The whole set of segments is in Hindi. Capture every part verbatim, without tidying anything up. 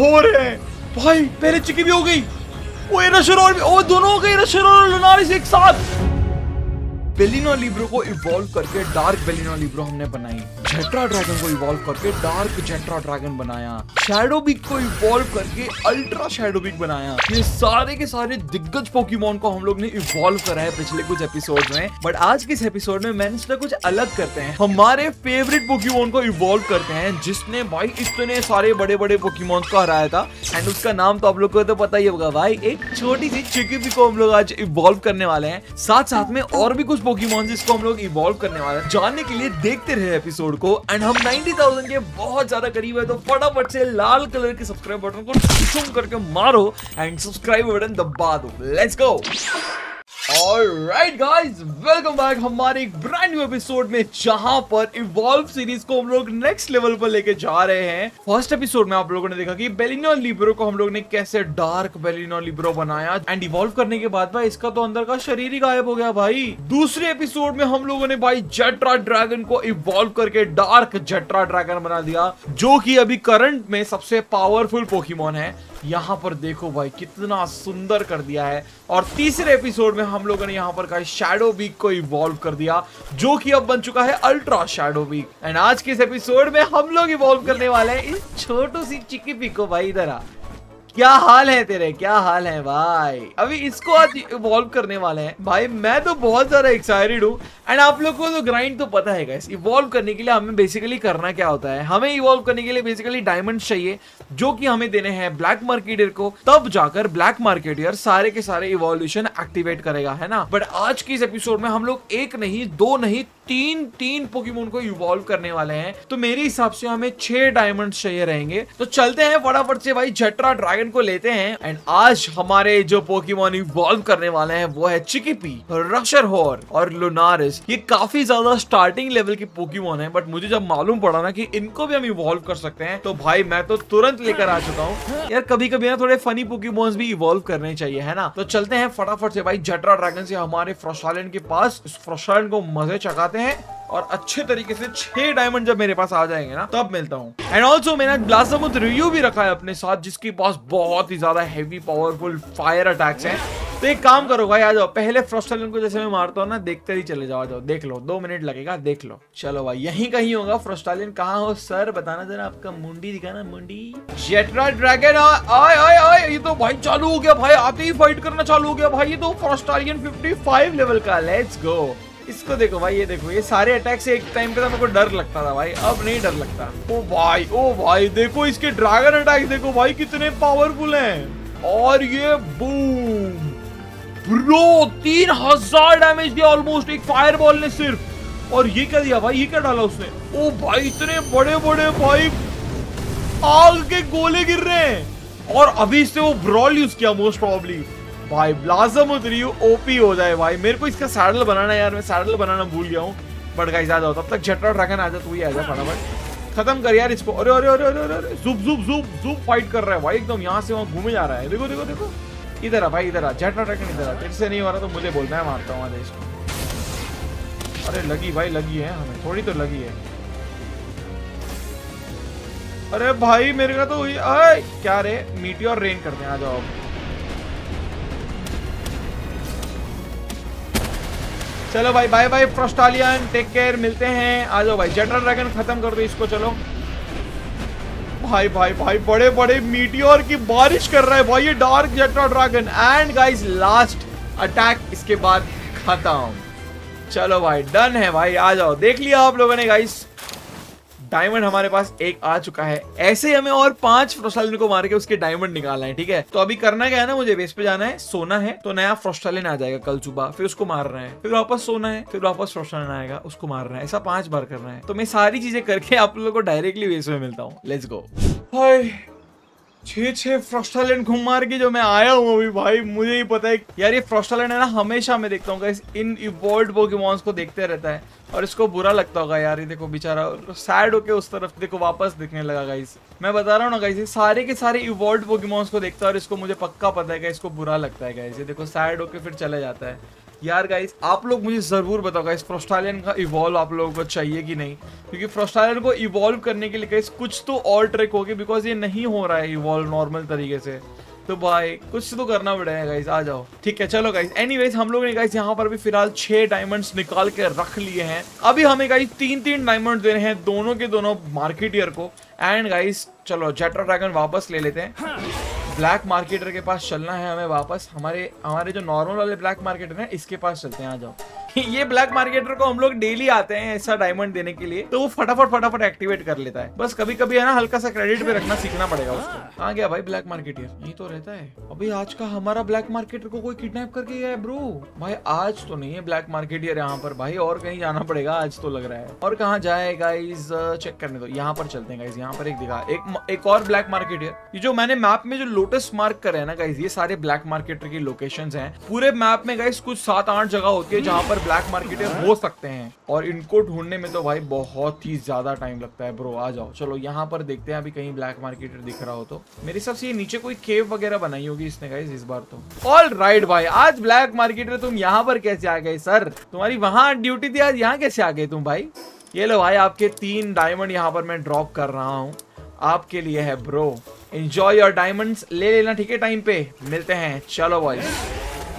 हो रहे हैं भाई। पहले चिकी भी हो गई, वो रशर और भी, वो दोनों हो गई रशर और लुनारिस एक साथ। बेलिनो लिब्रो को इवॉल्व करके डार्क बेलिनो लिब्रो हमने बनाई, जेट्रा ड्रैगन को इवॉल्व करके डार्क जेट्रा ड्रैगन बनाया, शैडो बिग को इवॉल्व करके अल्ट्रा शैडो बिग बनाया। ये सारे के सारे दिग्गज पोकेमॉन को हम लोग ने इवॉल्व करा है पिछले कुछ एपिसोड में, बट आज के इस एपिसोड में मैंने सोचा कुछ अलग करते हैं, हमारे फेवरेट पोकेमॉन को इवॉल्व करते हैं जिसने भाई इतने सारे बड़े बड़े पोकेमॉन को हराया था। एंड उसका नाम तो आप लोग को तो पता ही होगा भाई, एक छोटी सी चिकी को हम लोग आज इवॉल्व करने वाले हैं। साथ साथ में और भी कुछ पोकेमॉन जिसको हम लोग इवॉल्व करने वाले हैं। जानने के लिए देखते रहे एपिसोड को। एंड हम नब्बे हज़ार के बहुत ज्यादा करीब है, तो फटाफट से लाल कलर के सब्सक्राइब बटन को झूम करके मारो एंड सब्सक्राइब बटन दबा दो। Let's go. Alright guys, welcome back हमारे एक ब्रांड न्यू एपिसोड में, जहां पर इवॉल्व सीरीज को हम लोग नेक्स्ट लेवल पर लेके जा रहे हैं। फर्स्ट एपिसोड में आप लोगों ने देखा कि बेलिनो लिब्रो को हम लोग ने कैसे डार्क बेलिनो लिब्रो बनाया एंड इवॉल्व करने के बाद भाई इसका तो अंदर का शरीर ही गायब हो गया भाई। दूसरे एपिसोड में हम लोगों ने भाई जेट्रा ड्रैगन को इवॉल्व करके डार्क जेट्रा ड्रैगन बना दिया, जो की अभी करंट में सबसे पावरफुल पोकेमॉन है। यहाँ पर देखो भाई कितना सुंदर कर दिया है। और तीसरे एपिसोड में हम लोगों ने यहाँ पर कहा शैडो बीक को इवॉल्व कर दिया, जो कि अब बन चुका है अल्ट्रा शैडो बीक। एंड आज के इस एपिसोड में हम लोग इवॉल्व करने वाले हैं इस छोटू सी चिकी पी को। भाई इधर आ, क्या हाल है तेरे, क्या हाल है भाई। अभी इसको आज इवॉल्व करने वाले हैं भाई, मैं तो बहुत ज्यादा एक्साइटेड हूँ। एंड आप लोग को तो ग्राइंड तो पता है गाइस, इवॉल्व करने के लिए हमें बेसिकली करना क्या होता है, हमें इवॉल्व करने के लिए बेसिकली डायमंड चाहिए, जो कि हमें देने हैं ब्लैक मार्केटियर को, तब जाकर ब्लैक मार्केटियर सारे के सारे इवोल्यूशन एक्टिवेट करेगा, है ना। बट आज के इस एपिसोड में हम लोग एक नहीं, दो नहीं, तीन तीन पोकेमॉन को इवॉल्व करने वाले हैं। तो मेरे हिसाब से हमें छह डायमंड चाहिए रहेंगे। तो चलते हैं फटाफट से भाई जेट्रा ड्रैगन को लेते हैं। एंड आज हमारे जो पोकेमॉन इवॉल्व करने वाले हैं वो है चिकीपी, रशरहोर और लुनारिस। ये काफी ज्यादा स्टार्टिंग लेवल के पोकेमॉन है, बट मुझे जब मालूम पड़ा ना कि इनको भी हम इवॉल्व कर सकते हैं, तो भाई मैं तो तुरंत लेकर आ चुका हूँ यार। कभी कभी ना थोड़े फनी पोकेमॉन्स भी इवॉल्व करने चाहिए, है ना। तो चलते हैं फटाफट से भाई जेट्रा ड्रैगन से हमारे फ्रॉस्टालन के पास, इस फ्रॉस्टालन को मजे चकाते हैं, और अच्छे तरीके से छह डायमंड जब मेरे पास आ जाएंगे ना तब मिलता हूँ। एंड ऑल्सो मैंने ब्लास्टमूथ रियू भी रखा है अपने साथ, जिसके पास बहुत ही ज्यादा हैवी पावरफुल फायर अटैक्स हैं। तो एक काम करो भाई, आ जाओ पहले फ्रॉस्टालन को, जैसे मैं मारता हूँ ना देखते ही चले जाओ। आ जाओ, देख लो, दो मिनट लगेगा, देख लो। चलो भाई यहीं कहीं होगा फ्रॉस्टालन, कहाँ हो सर बताना जरा, आपका मुंडी दिखाना मुंडी। जेट्रा ड्रैगन आए आए आए, ये तो भाई चालू हो गया भाई, आते ही फाइट करना चालू हो गया भाई। ये तो फ्रॉस्टालन फिफ्टी फाइव लेवल का, लेट्स गो। इसको देखो भाई, ये देखो, ये सारे अटैक से एक टाइम पे तो मेरे को डर लगता था भाई, अब नहीं डर लगता। ओ भाई ओ भाई, देखो इसके ड्रैगन अटैक देखो भाई कितने पावरफुल हैं। और ये बूम ब्रो, तीन हजार डैमेज दिया ऑलमोस्ट एक फायरबॉल ने सिर्फ। और ये क्या दिया भाई, ये क्या डाला उसने। ओ भाई इतने बड़े बड़े भाई आग के गोले गिर रहे हैं। और अभी इससे वो ब्रॉल यूज किया मोस्ट प्रोबेबली भाई। ब्लाजम उतरी ओपी हो जाए भाई, मेरे को इसका सैडल बनाना यार, मैं सैडल बनाना भूल गया हूँ। बट गाइस आ जाओ, तब तक जेट्रा ड्रैगन आ जा, तू ही आ जा फटाफट, खत्म कर यार इसको। अरे अरे अरे अरे अरे, ज़ुप ज़ुप ज़ुप ज़ुप फाइट कर रहा है भाई, एकदम यहाँ से वहाँ घूमे जा रहा है। देखो देखो देखो, इधर आ भाई, इधर आ जेट्रा ड्रैगन, इधर आ। तेरे से नहीं हो रहा तो मुझे बोलना है, मारता हूँ इसको। अरे लगी भाई, लगी है हमें, थोड़ी तो लगी है। अरे भाई मेरे का तो क्या रे, मीटियोर रेन करते हैं। आ जाओ, चलो भाई बाय बाय फ्रॉस्टालियन, टेक केयर, मिलते हैं। आ जाओ भाई जेट्रा ड्रैगन, खत्म कर दो इसको। चलो भाई भाई भाई, बड़े बड़े मीटियोर की बारिश कर रहा है भाई ये dark जेट्रा dragon. And guys last attack इसके बाद खत्म। चलो भाई डन है भाई, आ जाओ। देख लिया आप लोगों ने गाइस, डायमंड हमारे पास एक आ चुका है। ऐसे हमें और पांच फ्रॉस्टालिन को मार के उसके डायमंड निकालना है, ठीक है। तो अभी करना क्या है ना, मुझे बेस पे जाना है, सोना है, तो नया फ्रॉस्टालिन आ जाएगा कल सुबह, फिर उसको मारना है, फिर वापस सोना है, फिर वापस फ्रॉस्टालिन आएगा, उसको मारना है। ऐसा पांच बार करना है। तो मैं सारी चीजें करके आप लोगों को डायरेक्टली बेस में मिलता हूँ। Let's go. हाय, छह छह फ्रॉस्टालिन घूम मार के जो मैं आया हूँ अभी भाई, मुझे ही पता है यार। ये फ्रॉस्टालिन है ना, हमेशा मैं देखता हूँ इन इवॉल्व्ड पोकेमॉन्स को देखते रहता है और इसको बुरा लगता होगा यार। ये देखो बेचारा सैड होके उस तरफ देखो वापस दिखने लगा गाइस। मैं बता रहा हूँ ना गाइस, ये सारे के सारे इवॉल्व्ड पोकेमॉन्स को देखता है और इसको मुझे पक्का पता है इसको बुरा लगता है गाइस। ये देखो सैड होके फिर चले जाता है। यार गाइस आप लोग मुझे ज़रूर बताओ गाइस फ्रॉस्टालियन का इवॉल्व आप लोगों को चाहिए कि नहीं, क्योंकि फ्रॉस्टालियन को इवॉल्व करने के लिए गाइस कुछ तो और ट्रिक होगी, बिकॉज ये नहीं हो रहा है इवॉल्व नॉर्मल तरीके से। तो भाई कुछ तो करना पड़ेगा गाइस, आ जाओ। ठीक है चलो गाइस, एनीवेज हम लोग ने गाइस यहाँ पर भी फिलहाल छह डायमंड्स निकाल के रख लिए हैं। अभी हमें गाइस तीन तीन डायमंड दे रहे हैं दोनों के दोनों मार्केटियर को। एंड गाइस चलो जेट्रा ड्रैगन वापस ले लेते हैं, ब्लैक मार्केटर के पास चलना है हमें वापस। हमारे हमारे जो नॉर्मल वाले ब्लैक मार्केटर है इसके पास चलते हैं, आ जाओ। ये ब्लैक मार्केटर को हम लोग डेली आते हैं ऐसा डायमंड देने के लिए, तो वो फटाफट फटाफट एक्टिवेट कर लेता है। बस कभी कभी है ना हल्का सा क्रेडिट पे रखना सीखना पड़ेगा उसको। कहाँ गया भाई ब्लैक मार्केटियर, यही तो रहता है। अभी आज का हमारा ब्लैक मार्केटर को कोई किडनैप करके गया है ब्रो। भाई आज तो नहीं है ब्लैक मार्केटियर यहाँ पर भाई, और कहीं जाना पड़ेगा आज तो लग रहा है। और कहाँ जाए गाइज चेक करने दो, यहाँ पर चलते हैं गाइज। यहाँ पर एक दिखा एक एक और ब्लैक मार्केटियर। ये जो मैंने मैप में जो लोटस मार्क करे है ना गाइज, ये सारे ब्लैक मार्केटर की लोकेशन है। पूरे मैप में गाइज कुछ सात आठ जगह होती है जहाँ पर ब्लैक मार्केटर हो सकते हैं, और इनको ढूंढने में तो भाई बहुत ही ज्यादा टाइम लगता है ब्रो। आ जाओ चलो यहाँ पर देखते हैं अभी कहीं ब्लैक मार्केटर दिख रहा हो तो। मेरे हिसाब से ये नीचे कोई केव वगैरह बनाई होगी इसने गाइस इस बार तो। ऑलराइट भाई, आज ब्लैक मार्केटर तुम यहाँ पर कैसे आ गए सर? तुम्हारी वहाँ ड्यूटी थी, आज यहाँ कैसे आ गए तुम भाई? ये लो भाई आपके तीन डायमंड यहाँ पर मैं ड्रॉप कर रहा हूँ, आपके लिए है ब्रो। एंजॉय योर डायमंड्स, ले लेना ठीक है टाइम पे, मिलते हैं। चलो भाई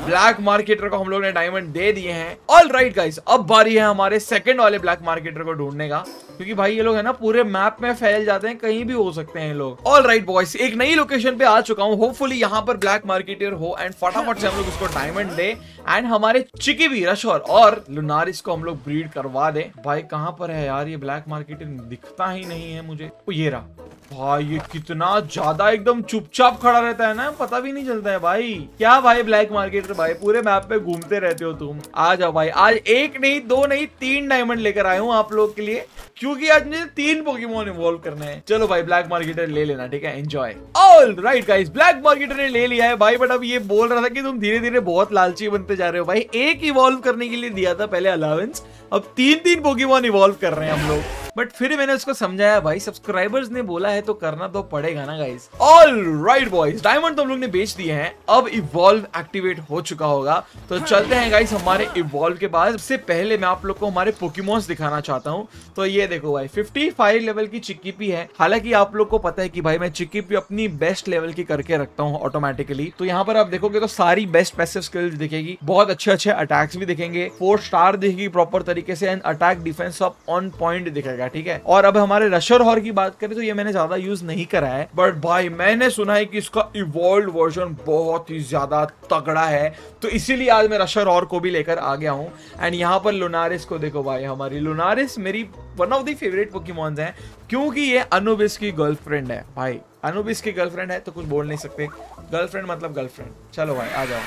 ब्लैक मार्केटर को हम लोग ने डायमंड दे दिए हैं। ऑल राइट गाइस, अब बारी है हमारे सेकंड वाले ब्लैक मार्केटर को ढूंढने का, क्योंकि भाई ये लोग है ना पूरे मैप में फैल जाते हैं, कहीं भी हो सकते हैं लोग। ऑल राइट बॉयज, एक नई लोकेशन पे आ चुका हूँ, होपफुली यहाँ पर ब्लैक मार्केटियर हो एंड फटाफट से हम लोग उसको डायमंड दे एंड हमारे चिकी भी रशोर और लुनारिस को हम लोग ब्रीड करवा दे। भाई कहाँ पर है यार ये ब्लैक मार्केटियर, दिखता ही नहीं है मुझे। ओ ये रहा भाई, ये कितना ज्यादा एकदम चुपचाप खड़ा रहता है ना, पता भी नहीं चलता है भाई। क्या भाई ब्लैक मार्केटर भाई पूरे मैप पे घूमते रहते हो तुम। आ जाओ भाई, आज एक नहीं दो नहीं तीन डायमंड लेकर आया हूँ आप लोग के लिए, क्योंकि आज मुझे तीन पोकेमोन इवॉल्व करने हैं। चलो भाई ब्लैक मार्केटर ले लेना ठीक है, enjoy. All right guys, black marketer ने ले लिया है भाई, बट अब ये बोल रहा था कि तुम धीरे धीरे बहुत लालची बनते जा रहे हो भाई। एक इवॉल्व करने के लिए दिया था पहले अलावेंस, अब तीन तीन पोकेमोन इवॉल्व कर रहे हैं हम लोग। बट फिर मैंने उसको समझाया भाई, सब्सक्राइबर्स ने बोला है तो करना तो पड़ेगा ना guys. All right boys, diamond तो हम लोग ने बेच दिए हैं, अब इवॉल्व एक्टिवेट हो चुका होगा, तो चलते हैं गाइस हमारे इवॉल्व के पास। सबसे पहले मैं आप लोग को हमारे पोकेमॉन्स दिखाना चाहता हूँ। तो ये देखो भाई पचपन लेवल की चिक्कीपी है। हालांकि आप लोग को पता है कि भाई मैं चिक्कीपी अपनी बेस्ट लेवल की करके रखता हूँ ऑटोमेटिकली, तो यहाँ पर आप देखोगे तो सारी बेस्ट पैसिव स्किल्स दिखेगी, बहुत अच्छे अच्छे अटैक्स भी दिखेंगे, फोर स्टार दिखेगी प्रॉपर तरीके से एंड अटैक डिफेंस सब ऑन पॉइंट दिखेगा ठीक है। और अब हमारे रशर हॉर की बात करें तो ये मैंने ज्यादा यूज नहीं करा है, बट भाई मैंने सुना है कि इसका इवॉल्व वर्जन बहुत ही ज्यादा तगड़ा है, तो इसीलिए आज मैं रशर हॉर को भी लेकर आ गया हूँ। एंड यहाँ पर लुनारिस को देखो भाई, हमारी लुनारिस मेरी one of the favourite Pokemons हैं, क्योंकि ये अनुबिस की गर्लफ्रेंड है भाई। अनुबिस की गर्लफ्रेंड है तो कुछ बोल नहीं सकते, गर्लफ्रेंड मतलब गर्लफ्रेंड। चलो भाई आ जाओ।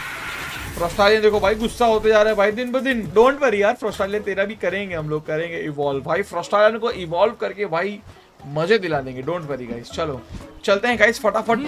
फ्रॉस्टालियन देखो भाई गुस्सा होते जा रहा है भाई दिन ब दिन। डोंट वरी यार, फ्रॉस्टालियन तेरा भी करेंगे हम लोग, करेंगे इवॉल्व भाई। फ्रॉस्टालियन को इवॉल्व करके भाई मजे दिला देंगे, डोंट वरी गाइस। चलो चलते हैं गाइस फटाफट,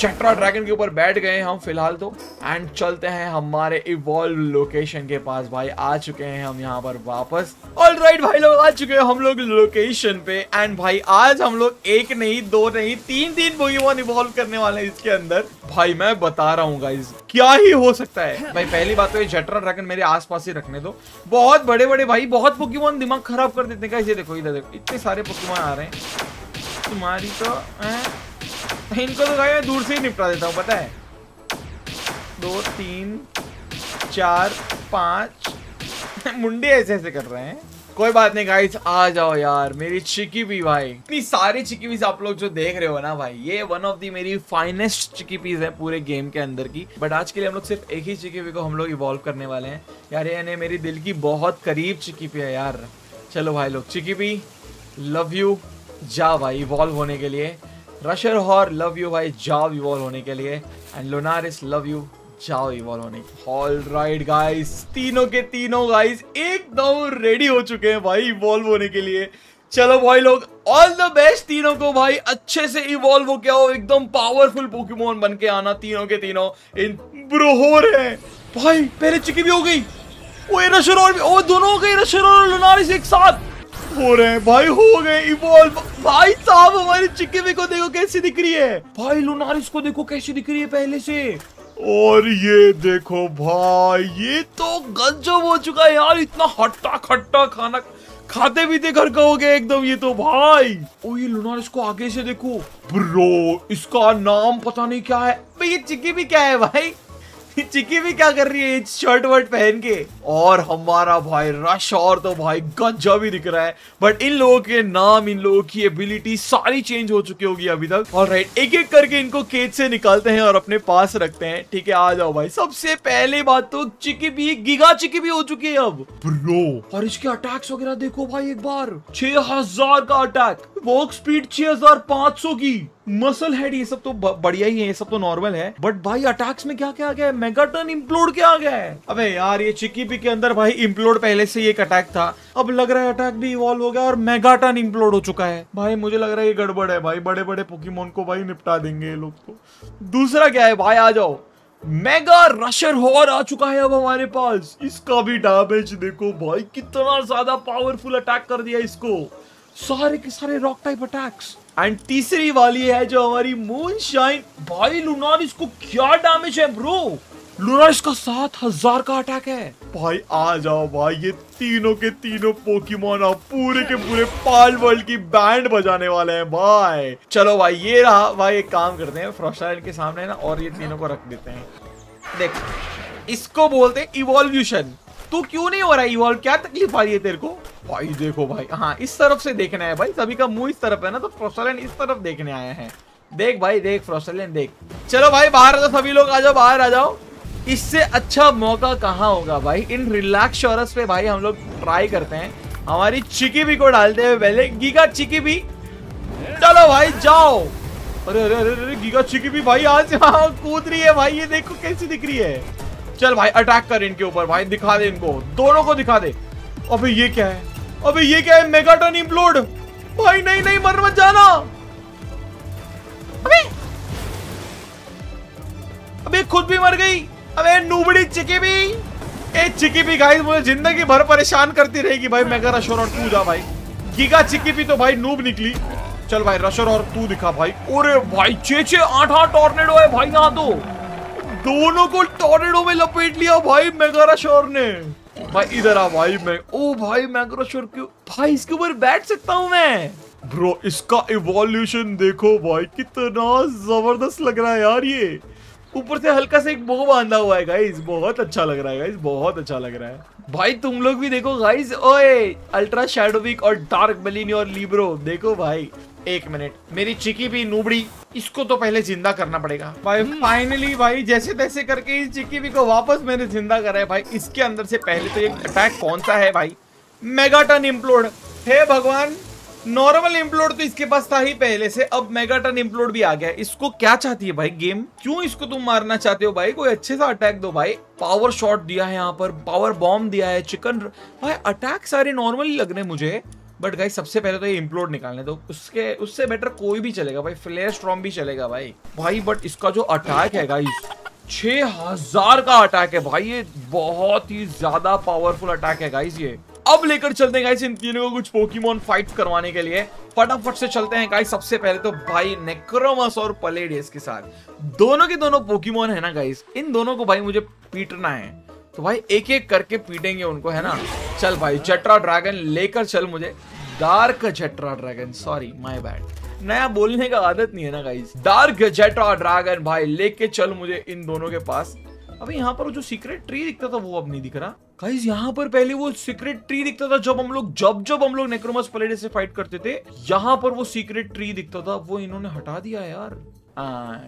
चट्रा ड्रैगन के ऊपर बैठ गए हम फिलहाल तो, एंड चलते हैं हमारे इवॉल्व लोकेशन के पास। भाई आ चुके हैं हम यहाँ पर वापस। ऑलराइट भाई लोग, आ चुके हैं हम लोग लोकेशन पे, एंड भाई आज हम लोग एक नहीं दो नहीं तीन तीन पोकेमॉन इवॉल्व करने वाले हैं इसके अंदर। भाई मैं बता रहा हूँ गाइज क्या ही हो सकता है भाई। पहली बात तो ये चट्रा ड्रैगन मेरे आसपास ही रखने दो, बहुत बड़े बड़े भाई बहुत पोकेमॉन दिमाग खराब कर देते हैं गाइज। ये देखो इधर देखो इतने सारे पोकेमॉन आ रहे हैं, तुम्हारी तो है। इनको तो भाई मैं दूर से ही निपटा देता हूँ पता है। दो तीन चार पाँच मुंडे ऐसे ऐसे कर रहे हैं, कोई बात नहीं गाइस। आ जाओ यार मेरी चिकी भी भाई, इतनी सारी चिकी पीस आप लोग जो देख रहे हो ना भाई, ये वन ऑफ दी मेरी फाइनेस्ट चिकी पीस है पूरे गेम के अंदर की। बट आज के लिए हम लोग सिर्फ एक ही चिकी पी को हम लोग इवॉल्व करने वाले हैं यार। ये मेरी दिल की बहुत करीब चिकी पी है यार। चलो भाई लोग, चिकी पी लव यू, जा भाई इवॉल्व होने के लिए। रशर हॉर लव यू भाई, जाओ इवॉल्व होने के लिए। एंड लुनारिस लव यू, जाओ इवॉल्व होने के लिए। ऑल राइट गाइस, तीनों के तीनों गाइस एकदम रेडी हो चुके हैं भाई इवॉल्व होने के लिए। चलो भाई लोग ऑल द बेस्ट तीनों को भाई, अच्छे से इवॉल्व हो क्या हो, एकदम पावरफुल पोकेमोन बन के आना तीनों के तीनों। इन ब्रोहोर है भाई, पहले चिकी भी हो गई, वो रशर हॉर भी, ओ दोनों हो गई, रशर हॉर और लुनारिस एक साथ हो रहे हैं भाई, हो गए इवॉल्व। भाई साहब हमारी चिक्की को देखो कैसी दिख रही है भाई, लुनारिस को देखो कैसी दिख रही है पहले से। और ये देखो भाई, ये तो गजब हो चुका है यार, इतना हट्टा खट्टा खाना खाते भी देख कर कहोगे एकदम ये तो भाई। ओ ये लूनार, इसको आगे से देखो ब्रो, इसका नाम पता नहीं क्या है। ये चिक्की भी क्या है भाई, चिक्की भी क्या कर रही है शर्ट वर्ट पहन के। और हमारा भाई रश, और तो भाई गजब ही दिख रहा है, बट इन लोगों के नाम, इन लोगों की एबिलिटी सारी चेंज हो चुकी होगी अभी तक। ऑलराइट, एक एक करके इनको केज से निकालते हैं और अपने पास रखते हैं। ठीक है, आ जाओ भाई। सबसे पहले बात तो चिक्की भी गिगा चिक्की भी हो चुकी है अब ब्रो। और इसके अटैक्स वगैरह देखो भाई, एक बार छह हजार का अटैक, वॉक स्पीड छह हजार पांच सौ की, मसल हेड, ये सब तो बढ़िया ही है, ये सब तो नॉर्मल है। बट भाई अटैक्स में क्या क्या आ गया है, मेगाटन इम्प्लोड क्या आ गया है। अबे यार ये चिक्की पी के अंदर भाई इम्प्लोड पहले से ही एक अटैक था, अब लग रहा है अटैक भी इवॉल्व हो गया और मेगाटन इम्प्लोड हो चुका है। भाई मुझे लग रहा है ये गड़बड़ है भाई, बड़े बड़े पोकेमोन को भाई निपटा देंगे ये लोग तो। दूसरा क्या है भाई, आ जाओ, मेगा रशर हॉर आ चुका है अब हमारे पास। इसका भी डैमेज देखो भाई, कितना ज्यादा पावरफुल अटैक कर दिया इसको, सारे के सारे रॉक टाइप अटैक्स। एंड तीसरी वाली है जो हमारी मूनशाइन। भाई लूनार, इसको क्या डैमेज है ब्रो, लूनार इसका सात हजार का अटैक है। भाई आ जाओ भाई, ये तीनों के तीनों पोकेमोन आप पूरे के पूरे पाल वर्ल्ड की बैंड बजाने वाले हैं भाई। चलो भाई ये रहा भाई, एक काम करते हैं फ्रॉस्टाइल के सामने ना, और ये तीनों को रख देते हैं। देख, इसको बोलते हैं इवोल्यूशन। तो क्यों नहीं हो रहा है इवॉल्व, क्या तकलीफ आ रही है तेरे को भाई। देखो भाई, हाँ इस तरफ से देखना है भाई, सभी का मुंह इस तरफ है ना, तो फ्रॉस्टाइलन इस तरफ देखने आया है। देख भाई देख, फ्रॉस्टाइलन देख। चलो भाई बाहर आ जाओ, सभी लोग आ जाओ, बाहर आ जाओ। इससे अच्छा मौका कहाँ होगा भाई। इन रिलैक्सोरस पे भाई हम लोग ट्राई करते हैं, हमारी चिक्की भी को डालते हैं पहले, गीगा चिक्की भी। चलो भाई जाओ। अरे अरे अरे अरे, गीगा चिक्की भी भाई आज कूद रही है भाई, ये देखो कैसी दिख रही है। चल भाई अटैक कर इनके ऊपर भाई, दिखा दे इनको, दोनों को दिखा दे। अबे ये क्या है, अबे ये क्या है, मेगाटन इम्प्लोड। भाई नहीं नहीं, मर मत जाना। अबे अबे खुद भी मर गई। अबे नूबड़ी चिक्की भी, ए चिक्की भी गाइस मुझे जिंदगी भर परेशान करती रहेगी भाई। मेगा रशोर और तू जा भाई, गीगा चिक्की भी तो भाई नूब निकली। चल भाई रशोर और तू दिखा भाई। अरे भाई छे छे आठ आठ टॉर्नेडो है भाई यहाँ तो, दोनों को टॉर्नेडो में लपेट लिया भाई मेगाराशोर ने। भाई इधर आ भाई, मैं ओ भाई मेगाराशोर क्यों भाई, इसके ऊपर बैठ सकता हूँ मैं ब्रो। इसका इवोल्यूशन देखो भाई, कितना जबरदस्त लग रहा है यार। ये ऊपर से हल्का से एक बो बांधा हुआ है गाइस, बहुत अच्छा लग रहा है गाइस, बहुत अच्छा लग रहा है भाई। तुम लोग भी देखो गाइस, ओए अल्ट्रा शैडोविक और डार्क बेलिनी और लिब्रो देखो भाई। एक मिनट, मेरी चिक्की भी नूबड़ी, इसको तो पहले जिंदा करना पड़ेगा भाई। फाइनली भाई जैसे तैसे करके इस चिक्की भी को वापस मैंने जिंदा करा है भाई। इसके अंदर से पहले तो एक अटैक कौन सा है भाई, मेगाटन इम्प्लोड। हे भगवान, नॉर्मल इम्प्लोड तो इसके पास था ही पहले से, अब मेगाटन इम्प्लोड भी आ गया। इसको क्या चाहती है भाई गेम, क्यों इसको तुम मारना चाहते हो भाई, कोई अच्छे सा अटैक दो भाई। पावर शॉट दिया है यहाँ पर, पावर बॉम्ब दिया है, चिकन भाई, अटैक सारे नॉर्मल ही लग रहे मुझे। बट गाइस सबसे पहले तो ये इम्प्लोड निकालने दो, उसके उससे बेटर कोई भी चलेगा भाई, फ्लेयर स्ट्रॉम भी चलेगा भाई। भाई बट इसका जो अटैक है गाइस, छह हजार का अटैक है भाई, ये बहुत ही ज्यादा पावरफुल अटैक है गाइस। ये अब लेकर चलते हैं गाइस इन तीनों को कुछ पोकेमोन फाइट्स करवाने के लिए, फटाफट से चलते हैं गाइस। सबसे पहले तो भाई नेक्रोमस और पलेडियस के साथ, दोनों के दोनों पोकेमोन है ना गाइस, इन दोनों को भाई मुझे पीटना है, तो भाई एक एक करके पीटेंगे उनको, है ना। चल भाई जटरा ड्रैगन लेकर चल मुझे, डार्क जटरा ड्रैगन, सॉरी माय बैड, नया बोलने का आदत नहीं है ना गाइस। डार्क जटरा ड्रैगन भाई लेके चल मुझे इन दोनों के पास। अबे यहाँ पर वो जो सीक्रेट ट्री दिखता था वो अब नहीं दिख रहा गाइस। यहाँ पर पहले वो सीक्रेट ट्री दिखता था, जब हम लोग जब जब हम लोग नेक्रोमस पलेडियस से फाइट करते थे, यहाँ पर वो सीक्रेट ट्री दिखता था, वो इन्होंने हटा दिया यार। आ,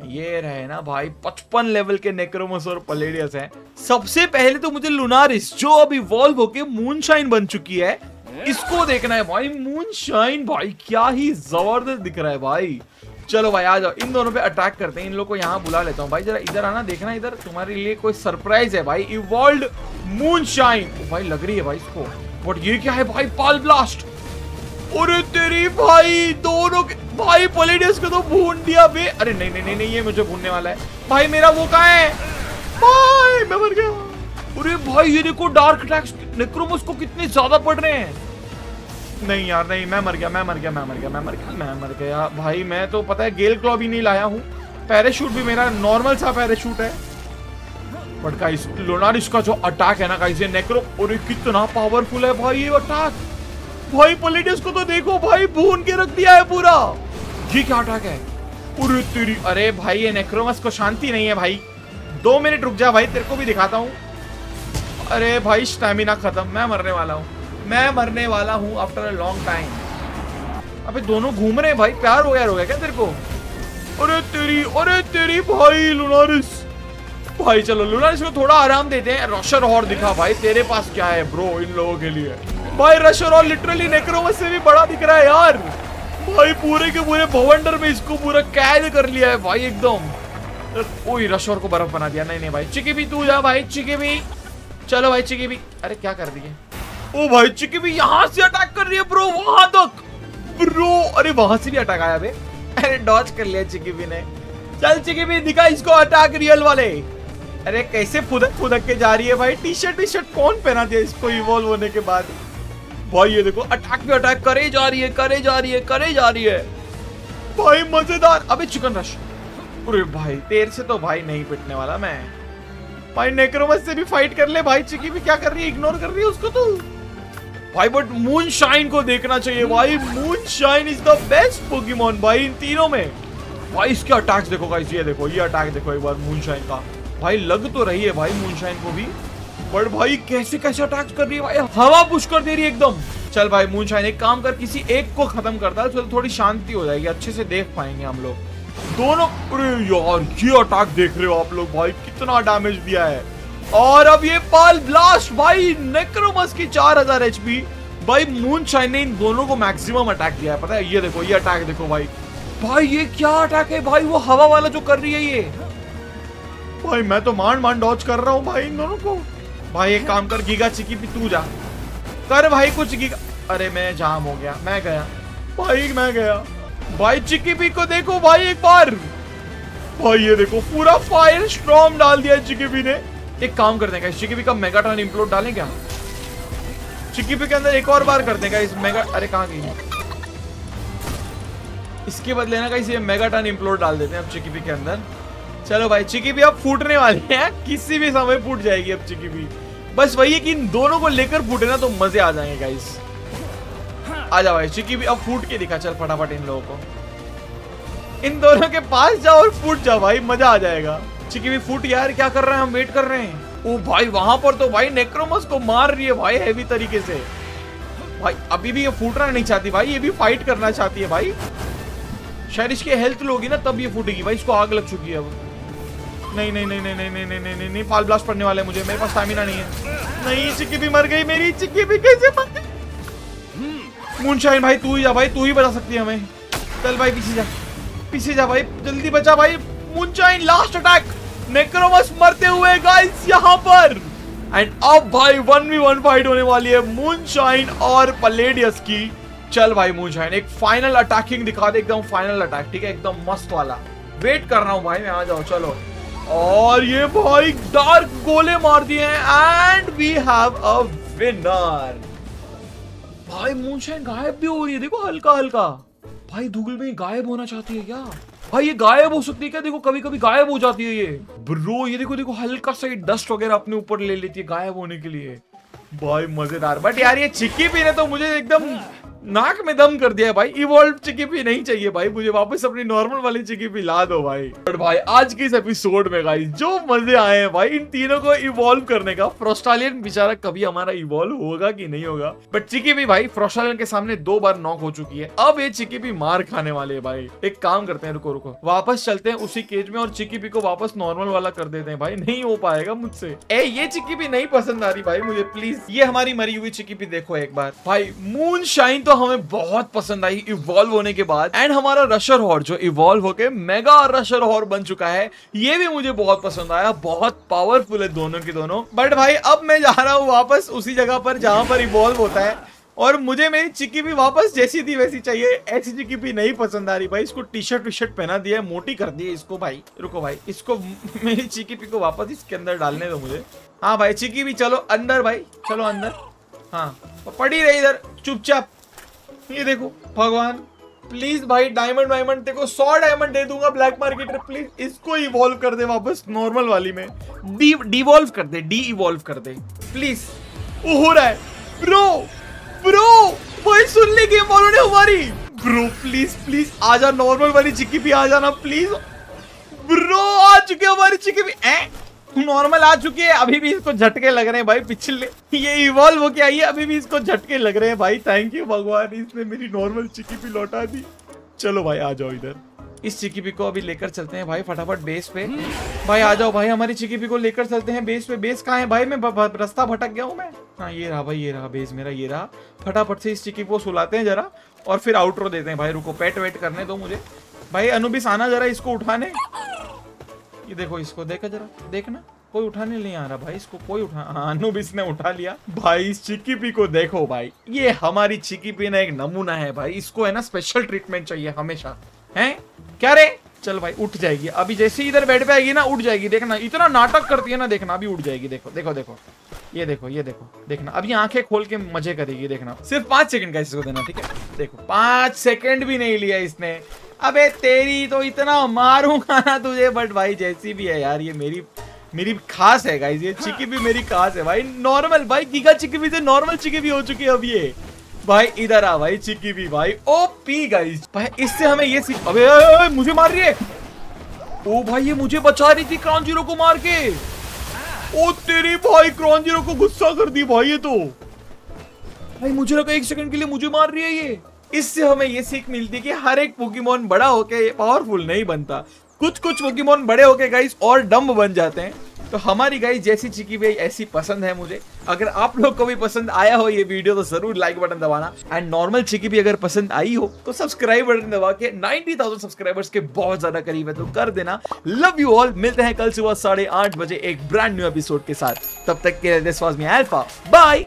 ये रहे ना भाई, पचपन लेवल के नेक्रोमस और पलेडियस हैं। सबसे पहले तो मुझे लुनारिस, जो अब इवॉल्व होके मूनशाइन बन चुकी है, इसको देखना है भाई। मूनशाइन भाई क्या ही जबरदस्त दिख रहा है भाई। चलो भाई आ जाओ, इन दोनों पे अटैक करते हैं। इन लोगों को यहाँ बुला लेता हूँ भाई, जरा इधर आना, देखना इधर तुम्हारे लिए कोई सरप्राइज है भाई। इवॉल्व मूनशाइन भाई लग रही है भाई इसको। बट ये क्या है भाई, पाल ब्लास्ट। अरे तेरी भाई, दोनों के भाई पलेडियस को तो भून दिया बे। अरे नहीं नहीं नहीं नहीं, ये मुझे भूनने वाला है भाई, मेरा वो कहाँ है भाई, मैं मर गया। अरे भाई ये देखो डार्क अटैक्स नेक्रोमस को कितने ज्यादा पड़ रहे हैं। नहीं यार नहीं, मैं मर गया मैं मर गया मैं मर गया मैं मर गया मैं मर गया भाई। मैं तो पता है गेल क्लॉ भी नहीं लाया हूँ, पैराशूट भी मेरा नॉर्मल सा पैराशूट है। बट गाइस लोनारिस का जो अटैक है ना गाइस, ये नेक्रो और ये कितना पावरफुल है भाई ये अटैक। भाई पॉलिटिक्स को तो देखो भाई, भून के रख दिया है पूरा। ये क्या अटैक है? अरे तेरी, अरे भाई ये नेक्रोमस को शांति नहीं है भाई। दो मिनट रुक जा भाई, तेरे को भी दिखाता हूँ। अरे भाई स्टैमिना खत्म, मैं मरने वाला हूँ, मैं मरने वाला हूँ आफ्टर अ लॉन्ग टाइम। अबे दोनों घूम रहे हैं भाई, प्यार हो गया हो गया क्या तेरे को? अरे तेरी, अरे तेरी भाई लोनारिस। भाई चलो लोनारिस को थोड़ा आराम देते हैं। रशर हॉर दिखा भाई, तेरे पास क्या है ब्रो इन लोगों के लिए? भाई रशर हॉर लिटरली नेक्रोमस से भी बड़ा दिख रहा है यार। भाई पूरे के पूरे भवंडर में इसको पूरा कैद कर लिया है भाई एकदम। ओए रशर को बर्फ बना दिया। नहीं नहीं भाई चिकी भी तू जा भाई, चिकी भी चलो भाई, चिकी भी। अरे क्या कर दिए? ओ भाई चिकी भी यहाँ से अटैक कर रही है ब्रो, वहां तक ब्रो। अरे वहां से भी अटैक आया बे। अरे डॉच कर लिया चिकी भी ने। चल चिकी भी दिखा इसको अटैक रियल वाले। अरे कैसे फुदक फुदक के जा रही है भाई। टी शर्ट टी शर्ट कौन पहना दिया इसको इवॉल्व होने के बाद? भाई ये देखो अटैक पे अटैक करे जा रही है, करे जा रही है, करे जा रही है भाई मजेदार। अबे चिकन रश, अरे भाई तेरे से तो भाई नहीं पिटने वाला मैं। भाई नेक्रोमस से भी फाइट कर ले भाई। चिकी भी क्या कर रही है? इग्नोर कर रही है उसको तो भाई। बट मून शाइन को देखना चाहिए भाई, moon shine is the best Pokemon भाई इन तीनों में। भाई इसके अटैक्स देखो गाइस, ये देखो ये अटैक देखो एक बार मून शाइन का। भाई लग तो रही है भाई मूनशाइन को भी, बट भाई कैसे कैसे अटैक कर रही है भाई, हवा पुश कर दे रही है एकदम। चल भाई मूनशाइन एक काम कर, किसी एक को खत्म करता है तो थोड़ी शांति हो जाएगी, अच्छे से देख पाएंगे हम लोग दोनों। अरे यार ये अटैक देख रहे हो आप लोग भाई, कितना डैमेज दिया है। और अब ये पाल ब्लास्ट भाई नेक्रोमस की चार हजार एचपी। भाई मूनशाइन ने इन दोनों को मैक्सिमम अटैक दिया है पता है। ये देखो ये अटैक देखो भाई। भाई ये क्या अटैक है भाई, वो हवा वाला जो कर रही है ये। भाई मैं तो मान मान डॉच कर रहा हूँ भाई इन दोनों को। भाई एक काम कर, गीगा चिकी भी तू जा कर भाई कुछ गीगा। अरे मैं जाम हो गया, मैं गया भाई, मैं गया भाई। चिकी भी को देखो भाई एक बार। भाई ये देखो पूरा फायर स्ट्रॉम डाल दिया चिकी भी ने। एक काम कर देगा, चिकी भी का मेगाट्रॉन इंप्लोड डालें क्या? चिकी भी के अंदर एक और बार कर देगा इस मेगा। अरे कहाँ गई? इसके बदले ना कहीं मेगाट्रॉन इंप्लोड डाल देते हैं अब चिकी भी के अंदर। चलो भाई चिकी भी अब फूटने वाली है, किसी भी समय फूट जाएगी अब चिकी भी। बस वही है कि इन दोनों को लेकर फूटे ना तो मजे आ जाएंगे गाइस। आजा भाई चिकी भी अब फूट के दिखा। चल फटाफट इन लोगों को, इन दोनों के पास जाओ और फूट जाओ भाई, मजा आ जाएगा। चिकी भी फूट यार, क्या कर रहे हैं हम? वेट कर रहे हैं। ओ भाई वहां पर तो भाई नेक्रोमस को मार रही है भाई हैवी तरीके से। भाई अभी भी ये फूटना नहीं चाहती भाई, ये भी फाइट करना चाहती है भाई। शायद इसकी हेल्थ लोगी ना तब ये फूटेगी भाई, इसको आग लग चुकी है अब। नहीं नहीं नहीं नहीं नहीं नहीं नहीं नहीं नहीं नहीं फाल ब्लास्ट पड़ने वाले मुझे, मेरे पास स्टैमिना नहीं है। नहीं चिकी भी मर गई मेरी, चिकी भी कैसे मर गई? मूनशाइन भाई तू ही जा भाई, तू ही बचा सकती है हमें। चल भाई पीछे जा, पीछे जा भाई जल्दी बचा भाई। मूनशाइन लास्ट अटैक नेक्रोमस मरते हुए गाइस यहाँ पर। एंड अब भाई वन वी वन फाइट होने वाली है मूनशाइन और पलेडियस की। चल भाई मूनशाइन एक फाइनल अटैकिंग दिखा दे, एकदम फाइनल अटैक ठीक है, एकदम मस्त वाला। वेट कर रहा हूँ भाई मैं, आ जाओ चलो। और ये भाई डार्क गोले मार दिए हैं and we have a winner. भाई मूनशाइन गायब भी हो रही है देखो हल्का हल्का। भाई धूल में गायब होना चाहती है क्या? भाई ये गायब हो सकती है क्या? देखो कभी कभी गायब हो जाती है ये ब्रो। ये देखो देखो हल्का सा डस्ट वगैरह अपने ऊपर ले लेती है गायब होने के लिए। भाई मजेदार। बट यार ये चिकी भी ने तो मुझे एकदम नाक में दम कर दिया है भाई। इवॉल्व चिकी भी नहीं चाहिए भाई मुझे, वापस अपनी नॉर्मल वाली चिकी भी ला दो भाई। बट भाई आज के इस एपिसोड में गाइस जो मजे आए हैं भाई इन तीनों को इवॉल्व करने का। फ्रॉस्टालियन बेचारा कभी हमारा इवॉल्व होगा कि नहीं होगा, बट चिकी भी भाई फ्रॉस्टालियन के सामने दो बार नॉक हो चुकी है। अब ये चिकी भी मार खाने वाले है भाई। एक काम करते हैं, रुको रुको वापस चलते हैं उसी केज में और चिकी भी को वापस नॉर्मल वाला कर देते हैं भाई। नहीं हो पाएगा मुझसे। ए ये चिकी भी नहीं पसंद आ रही भाई मुझे, प्लीज ये हमारी मरी हुई चिकी भी देखो एक बार। भाई मूनशाइन हमें बहुत पसंद आई इवॉल्व होने के बाद, एंड हमारा रशर हॉर जो इवॉल्व होके मेगा रशर हॉर बन चुका है ये भी मुझे बहुत पसंद आया। बहुत पावरफुल है दोनों के दोनों। बट भाई अब मैं जा रहा हूँ वापस उसी जगह पर जहां पर इवॉल्व होता है, और मुझे मेरी चिकी भी वापस जैसी थी वैसी चाहिए। ऐसी चिकी भी नहीं पसंद आ रही भाई। इसको टी शर्ट टी शर्ट पहना दिया है, मोटी कर दी है इसको भाई। रुको भाई इसको, मेरी चिकी भी को वापस इसके अंदर डालने दो मुझे। हाँ भाई चिकी भी चलो अंदर भाई, चलो अंदर। हाँ पड़ी रही इधर चुपचाप। ये देखो भगवान प्लीज भाई डायमंड वायमंड तेरे को सौ डायमंड दे दूंगा ब्लैक मार्केटर, प्लीज इसको इवॉल्व कर दे वापस नॉर्मल वाली में, डी डिवॉल्व कर दे, डी इवॉल्व कर दे प्लीज। वो हो रहा है ब्रो, ब्रो भाई सुन ली गेम वालों ने हमारी, ब्रो प्लीज प्लीज आजा नॉर्मल वाली चिक्की भी आ जाना प्लीज ब्रो, आ चुके हमारी चिक्की भी ए? नॉर्मल आ चुकी है, अभी भी इसको झटके लग रहे हैं भाई, पिछले ये इवॉल्व हो के आई है अभी भी इसको झटके लग रहे हैं भाई। थैंक यू भगवान, इसने मेरी नॉर्मल चिकी भी लौटा दी। चलो भाई आ जाओ इधर, इस चिकीपी को अभी लेकर चलते हैं भाई फटाफट बेस पे। भाई आ जाओ भाई, हमारी चिकीपी को लेकर चलते हैं बेस पे। बेस कहाँ है भाई, मैं रास्ता भटक गया हूँ मैं। हाँ ये रहा भाई, ये रहा बेस मेरा, ये रहा। फटाफट से इस चिकीपी को सुलाते हैं जरा और फिर आउटरो देते हैं भाई। रुको पेट वेट करने दो मुझे भाई। अनुबिस आना जरा इसको उठाने, ये देखो इसको देखा जरा, देखना कोई उठाने नहीं आ रहा भाई इसको, कोई उठा। हाँ अनुबिस ने उठा लिया भाई। इस चिकीपी को देखो भाई, ये हमारी चिकीपी ना एक नमूना है भाई, इसको है ना स्पेशल ट्रीटमेंट चाहिए हमेशा है क्या रे। चल भाई उठ जाएगी अभी, जैसे ही इधर बेड पे आएगी ना उठ जाएगी, देखना इतना नाटक करती है ना, देखना अभी उठ जाएगी। देखो देखो देखो ये देखो ये देखो देखना, अभी आंखें खोल के मजे करेगी देखना। सिर्फ पांच सेकंड का इसको देना ठीक है। देखो पांच सेकंड भी नहीं लिया इसने। अबे तेरी तो इतना मारूंगा ना तुझे, बट भाई जैसी भी है यार ये मेरी मेरी खास है गाइस, ये चिकी भी मेरी खास है भाई। नॉर्मल भाई गीगा चिकी भी से नॉर्मल चिकी भी हो चुकी है अब ये भाई। इधर आ भाई चिकी भी भाई, ओपी गाइस भाई। इससे हमें ये सीख, अबे अबे मुझे मार रही है। ओ भाई ये मुझे बचा रही थी क्रॉन जीरो को मार के। ओ तेरी भाई क्रॉन जीरो को गुस्सा कर दी भाई ये तो। भाई मुझे लगा एक सेकंड के लिए मुझे मार रही है ये। इससे हमें ये सीख मिलती कि हर एक पोकेमॉन बड़ा होके पावरफुल नहीं बनता, कुछ कुछ पोकेमॉन बड़े होके गाइस और डम्ब बन जाते हैं। तो हमारी गाइस जैसी चिकी भी ऐसी पसंद है मुझे। अगर आप लोग को भी पसंद आया हो ये वीडियो तो जरूर लाइक बटन दबाना, एंड नॉर्मल चिकी भी अगर पसंद आई हो तो सब्सक्राइब बटन दबा के नब्बे हज़ार सब्सक्राइबर्स के बहुत ज्यादा करीब है तो कर देना। लव यू ऑल, मिलते हैं कल सुबह साढ़े आठ बजे एक ब्रांड न्यू एपिसोड के साथ। तब तक के लिए this was me Alpha, bye.